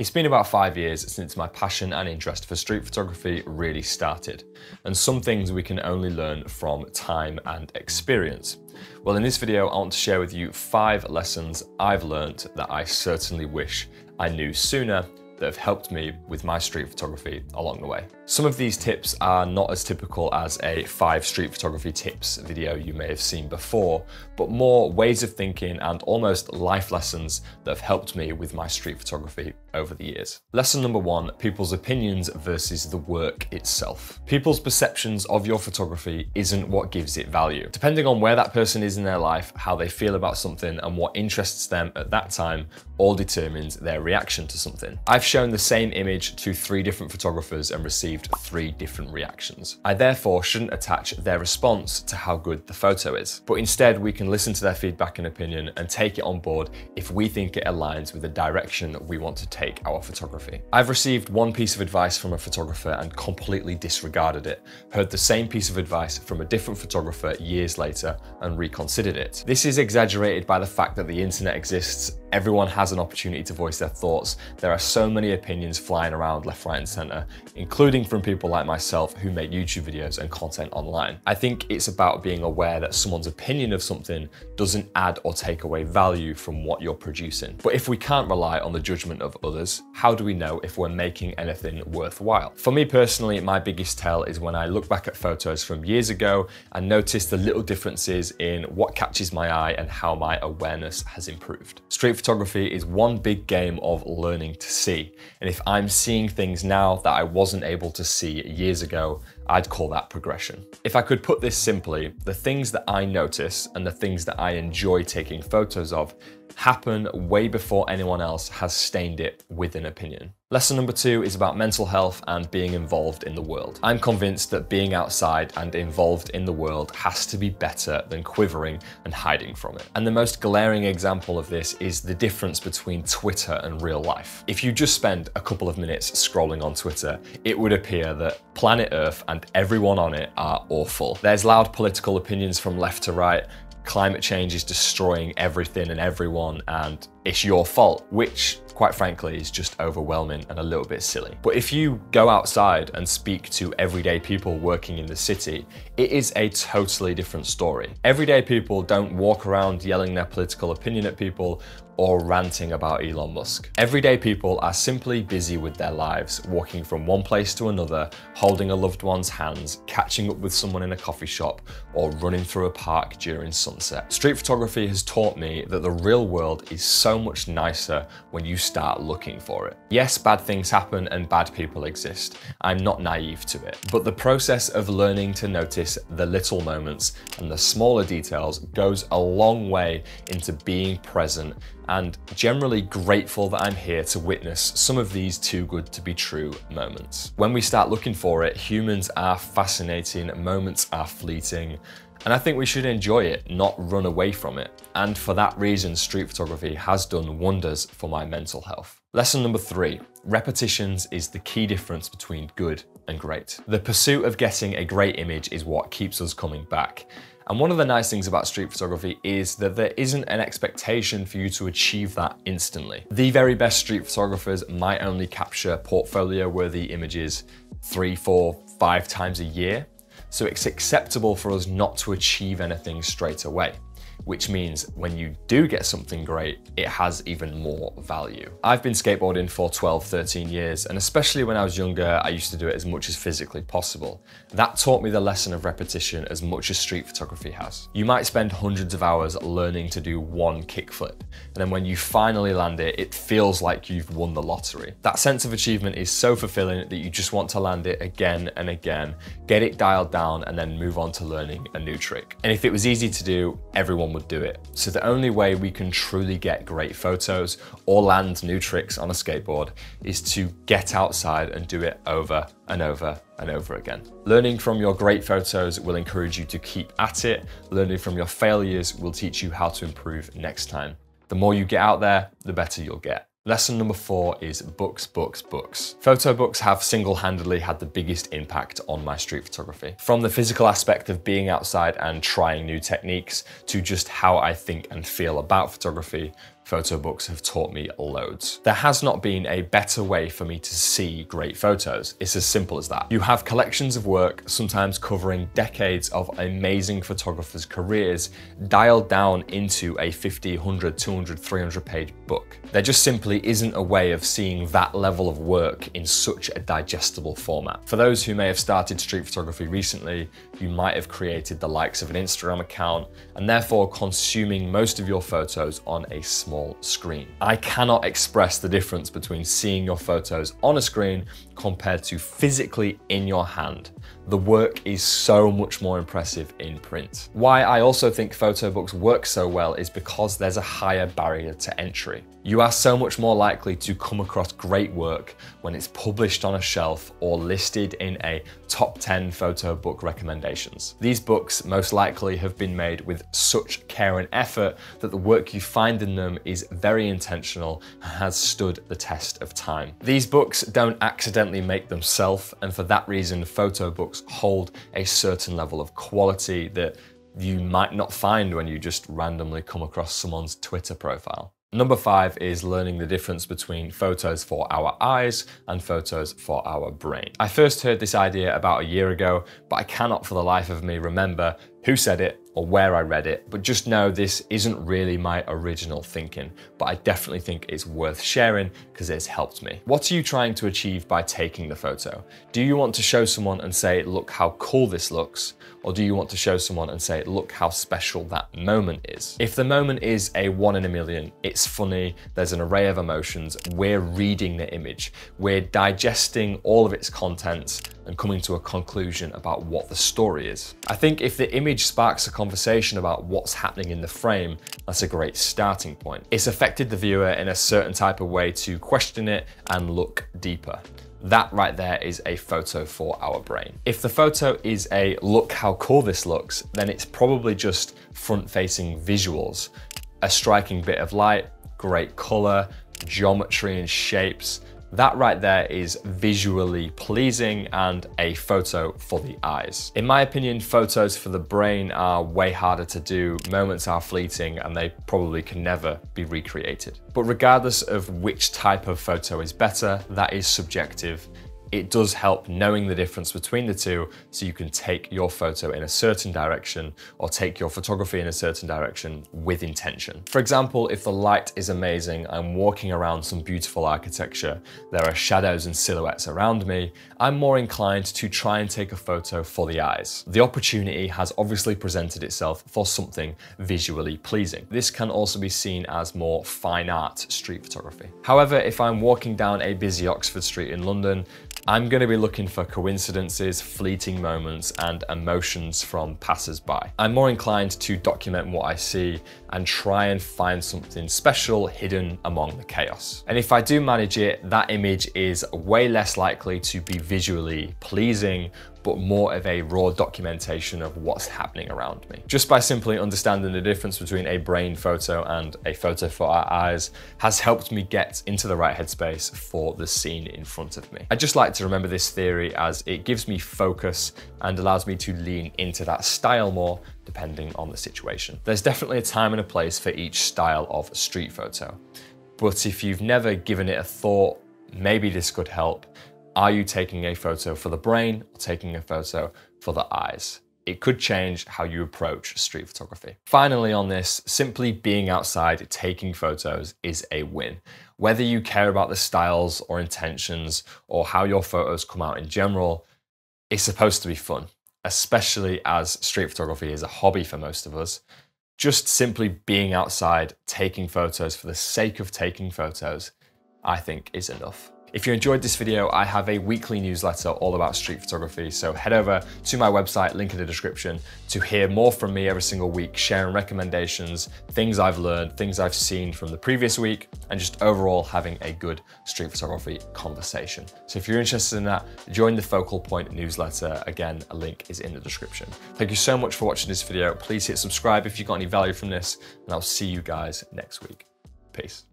It's been about 5 years since my passion and interest for street photography really started, and some things we can only learn from time and experience. Well, in this video, I want to share with you 5 lessons I've learned that I certainly wish I knew sooner that have helped me with my street photography along the way. Some of these tips are not as typical as a 5 street photography tips video you may have seen before, but more ways of thinking and almost life lessons that have helped me with my street photography over the years. Lesson number 1, people's opinions versus the work itself. People's perceptions of your photography isn't what gives it value. Depending on where that person is in their life, how they feel about something, and what interests them at that time, all determines their reaction to something. I've shown the same image to 3 different photographers and received 3 different reactions. I therefore shouldn't attach their response to how good the photo is, but instead we can listen to their feedback and opinion and take it on board if we think it aligns with the direction we want to take our photography. I've received one piece of advice from a photographer and completely disregarded it, heard the same piece of advice from a different photographer years later and reconsidered it. This is exaggerated by the fact that the internet exists, everyone has an opportunity to voice their thoughts, there are so many opinions flying around left, right, and center, including from people like myself who make YouTube videos and content online. I think it's about being aware that someone's opinion of something doesn't add or take away value from what you're producing. But if we can't rely on the judgment of others, how do we know if we're making anything worthwhile? For me personally, my biggest tell is when I look back at photos from years ago and notice the little differences in what catches my eye and how my awareness has improved. Street photography is one big game of learning to see. And if I'm seeing things now that I wasn't able to see years ago, I'd call that progression. If I could put this simply, the things that I notice and the things that I enjoy taking photos of happen way before anyone else has stained it with an opinion. Lesson number 2 is about mental health and being involved in the world. I'm convinced that being outside and involved in the world has to be better than quivering and hiding from it. And the most glaring example of this is the difference between Twitter and real life. If you just spend a couple of minutes scrolling on Twitter, it would appear that planet Earth and everyone on it are awful. There's loud political opinions from left to right, climate change is destroying everything and everyone, and it's your fault, which quite frankly is just overwhelming and a little bit silly. But if you go outside and speak to everyday people working in the city, it is a totally different story. Everyday people don't walk around yelling their political opinion at people or ranting about Elon Musk. Everyday people are simply busy with their lives, walking from one place to another, holding a loved one's hands, catching up with someone in a coffee shop, or running through a park during sunset. Street photography has taught me that the real world is so much nicer when you start looking for it. Yes, bad things happen and bad people exist. I'm not naive to it, but the process of learning to notice the little moments and the smaller details goes a long way into being present and generally grateful that I'm here to witness some of these too good to be true moments. When we start looking for it, humans are fascinating, moments are fleeting, and I think we should enjoy it, not run away from it. And for that reason, street photography has done wonders for my mental health. Lesson number 3, repetitions is the key difference between good and great. The pursuit of getting a great image is what keeps us coming back. And one of the nice things about street photography is that there isn't an expectation for you to achieve that instantly. The very best street photographers might only capture portfolio-worthy images 3, 4, 5 times a year. So it's acceptable for us not to achieve anything straight away, which means when you do get something great, it has even more value. I've been skateboarding for 12, 13 years, and especially when I was younger, I used to do it as much as physically possible. That taught me the lesson of repetition as much as street photography has. You might spend hundreds of hours learning to do one kickflip, and then when you finally land it, it feels like you've won the lottery. That sense of achievement is so fulfilling that you just want to land it again and again, get it dialed down, and then move on to learning a new trick. And if it was easy to do, everyone would do it. So the only way we can truly get great photos or land new tricks on a skateboard is to get outside and do it over and over and over again. Learning from your great photos will encourage you to keep at it. Learning from your failures will teach you how to improve next time. The more you get out there, the better you'll get. Lesson number 4 is books, books, books. Photo books have single-handedly had the biggest impact on my street photography. From the physical aspect of being outside and trying new techniques to just how I think and feel about photography, photo books have taught me loads. There has not been a better way for me to see great photos. It's as simple as that. You have collections of work, sometimes covering decades of amazing photographers' careers, dialed down into a 50, 100, 200, 300 page book. There just simply isn't a way of seeing that level of work in such a digestible format. For those who may have started street photography recently, you might have created the likes of an Instagram account and therefore consuming most of your photos on a small screen. I cannot express the difference between seeing your photos on a screen compared to physically in your hand. The work is so much more impressive in print. Why I also think photo books work so well is because there's a higher barrier to entry. You are so much more likely to come across great work when it's published on a shelf or listed in a top 10 photo book recommendations. These books most likely have been made with such care and effort that the work you find in them is very intentional and has stood the test of time. These books don't accidentally make themselves, and for that reason, photo books hold a certain level of quality that you might not find when you just randomly come across someone's Twitter profile. Number 5 is learning the difference between photos for our eyes and photos for our brain. I first heard this idea about a year ago, but I cannot for the life of me remember who said it or where I read it, but just know this isn't really my original thinking, but I definitely think it's worth sharing because it's helped me. What are you trying to achieve by taking the photo? Do you want to show someone and say, look how cool this looks? Or do you want to show someone and say, look how special that moment is? If the moment is a 1 in a million, it's funny, there's an array of emotions, we're reading the image, we're digesting all of its contents and coming to a conclusion about what the story is. I think if the image sparks a conversation about what's happening in the frame, that's a great starting point. It's affected the viewer in a certain type of way to question it and look deeper. That right there is a photo for our brain. If the photo is a look how cool this looks, then it's probably just front-facing visuals, a striking bit of light, great color, geometry and shapes. That right there is visually pleasing and a photo for the eyes. In my opinion, photos for the brain are way harder to do. Moments are fleeting and they probably can never be recreated. But regardless of which type of photo is better, that is subjective. It does help knowing the difference between the two so you can take your photo in a certain direction or take your photography in a certain direction with intention. For example, if the light is amazing, I'm walking around some beautiful architecture, there are shadows and silhouettes around me, I'm more inclined to try and take a photo for the eyes. The opportunity has obviously presented itself for something visually pleasing. This can also be seen as more fine art street photography. However, if I'm walking down a busy Oxford street in London, I'm going to be looking for coincidences, fleeting moments, and emotions from passers-by. I'm more inclined to document what I see and try and find something special hidden among the chaos. And if I do manage it, that image is way less likely to be visually pleasing, but more of a raw documentation of what's happening around me. Just by simply understanding the difference between a brain photo and a photo for our eyes has helped me get into the right headspace for the scene in front of me. I just like to remember this theory as it gives me focus and allows me to lean into that style more depending on the situation. There's definitely a time and a place for each style of street photo, but if you've never given it a thought, maybe this could help. Are you taking a photo for the brain or taking a photo for the eyes? It could change how you approach street photography. Finally on this, simply being outside taking photos is a win. Whether you care about the styles or intentions or how your photos come out in general, it's supposed to be fun, especially as street photography is a hobby for most of us. Just simply being outside taking photos for the sake of taking photos, I think is enough. If you enjoyed this video, I have a weekly newsletter all about street photography, so head over to my website, link in the description, to hear more from me every single week, sharing recommendations, things I've learned, things I've seen from the previous week, and just overall having a good street photography conversation. So if you're interested in that, join the Focal Point newsletter. Again, a link is in the description. Thank you so much for watching this video. Please hit subscribe if you got any value from this, and I'll see you guys next week. Peace.